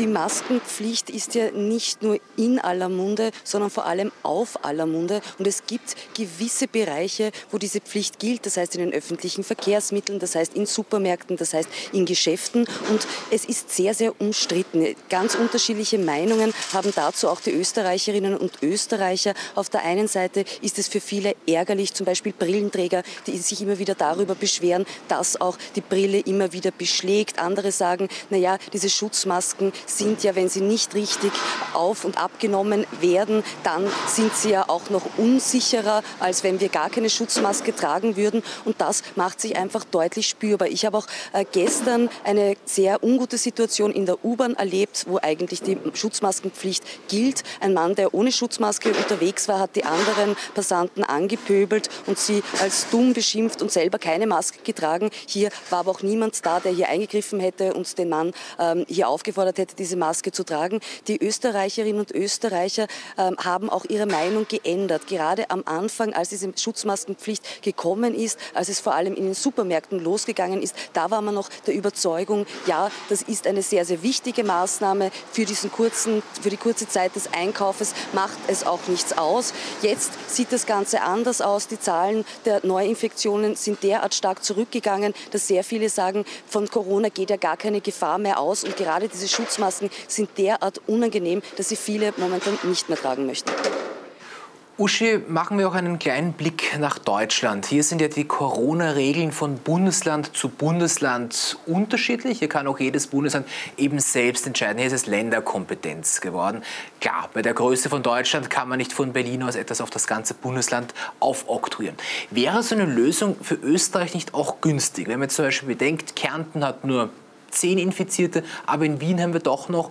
Die Maskenpflicht ist ja nicht nur in aller Munde, sondern vor allem auf aller Munde. Und es gibt gewisse Bereiche, wo diese Pflicht gilt. Das heißt in den öffentlichen Verkehrsmitteln, das heißt in Supermärkten, das heißt in Geschäften. Und es ist sehr, sehr umstritten. Ganz unterschiedliche Meinungen haben dazu auch die Österreicherinnen und Österreicher. Auf der einen Seite ist es für viele ärgerlich, zum Beispiel Brillenträger, die sich immer wieder darüber beschweren, dass auch die Brille immer wieder beschlägt. Andere sagen, naja, diese Schutzmasken sind ja, wenn sie nicht richtig auf- und abgenommen werden, dann sind sie ja auch noch unsicherer, als wenn wir gar keine Schutzmaske tragen würden. Und das macht sich einfach deutlich spürbar. Ich habe auch gestern eine sehr ungute Situation in der U-Bahn erlebt, wo eigentlich die Schutzmaskenpflicht gilt. Ein Mann, der ohne Schutzmaske unterwegs war, hat die anderen Passanten angepöbelt und sie als dumm beschimpft und selber keine Maske getragen. Hier war aber auch niemand da, der hier eingegriffen hätte und den Mann hier aufgefordert hätte, diese Maske zu tragen. Die Österreicherinnen und Österreicher haben auch ihre Meinung geändert. Gerade am Anfang, als diese Schutzmaskenpflicht gekommen ist, als es vor allem in den Supermärkten losgegangen ist, da war man noch der Überzeugung, ja, das ist eine sehr, sehr wichtige Maßnahme für die kurze Zeit des Einkaufes, macht es auch nichts aus. Jetzt sieht das Ganze anders aus. Die Zahlen der Neuinfektionen sind derart stark zurückgegangen, dass sehr viele sagen, von Corona geht ja gar keine Gefahr mehr aus. Und gerade diese Schutzmasken sind derart unangenehm, dass sie viele momentan nicht mehr tragen möchten. Uschi, machen wir auch einen kleinen Blick nach Deutschland. Hier sind ja die Corona-Regeln von Bundesland zu Bundesland unterschiedlich. Hier kann auch jedes Bundesland eben selbst entscheiden. Hier ist es Länderkompetenz geworden. Klar, bei der Größe von Deutschland kann man nicht von Berlin aus etwas auf das ganze Bundesland aufoktroyieren. Wäre so eine Lösung für Österreich nicht auch günstig? Wenn man jetzt zum Beispiel bedenkt, Kärnten hat nur 10 Infizierte, aber in Wien haben wir doch noch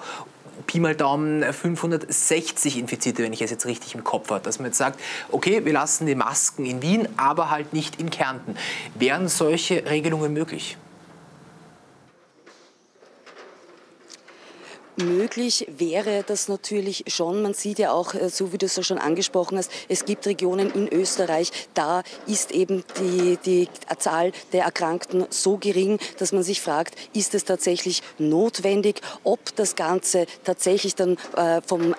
Pi mal Daumen 560 Infizierte, wenn ich es jetzt richtig im Kopf habe, dass man jetzt sagt, okay, wir lassen die Masken in Wien, aber halt nicht in Kärnten. Wären solche Regelungen möglich? Möglich wäre das natürlich schon. Man sieht ja auch, so wie du es ja schon angesprochen hast, es gibt Regionen in Österreich, da ist eben die Zahl der Erkrankten so gering, dass man sich fragt, ist es tatsächlich notwendig, ob das Ganze tatsächlich dann von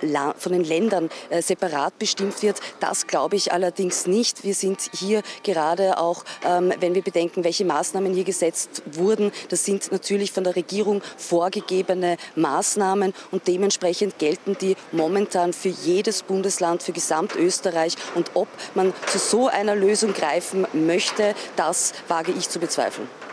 den Ländern separat bestimmt wird. Das glaube ich allerdings nicht. Wir sind hier gerade auch, wenn wir bedenken, welche Maßnahmen hier gesetzt wurden, das sind natürlich von der Regierung vorgegebene Maßnahmen. Und dementsprechend gelten die momentan für jedes Bundesland, für Gesamtösterreich. Und ob man zu so einer Lösung greifen möchte, das wage ich zu bezweifeln.